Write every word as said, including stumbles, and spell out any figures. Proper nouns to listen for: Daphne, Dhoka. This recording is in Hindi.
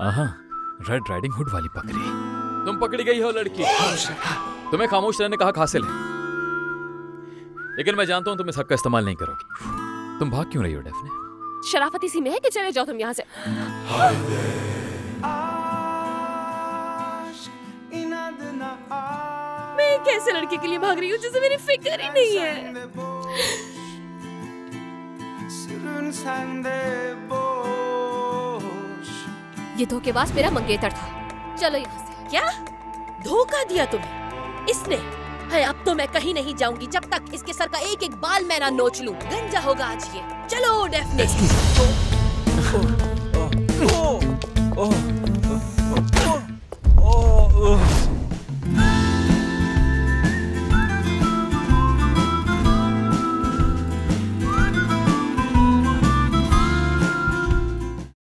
आहा, रेड राइडिंग हुड वाली पकड़ी। तुम पकड़ी गई हो लड़की। तुम्हें खामोश रहने का हक हासिल है, लेकिन मैं जानता हूँ तुम इस हक का इस्तेमाल नहीं करोगी। तुम भाग क्यों रही हो डेफ्ने? शराफत इसी में है कि चले जाओ तुम यहाँ से। मैं कैसे लड़के के लिए भाग रही हूँ जिसे मेरी फिक्र ही नहीं है। ये धोखेबाज मेरा मंगेतर था। चलो यहाँ से। क्या धोखा दिया तुम्हें इसने? है, अब तो मैं कहीं नहीं जाऊंगी जब तक इसके सर का एक एक बाल मैं ना नोच लूं। गंजा होगा आज ये। चलो डेफ्ने।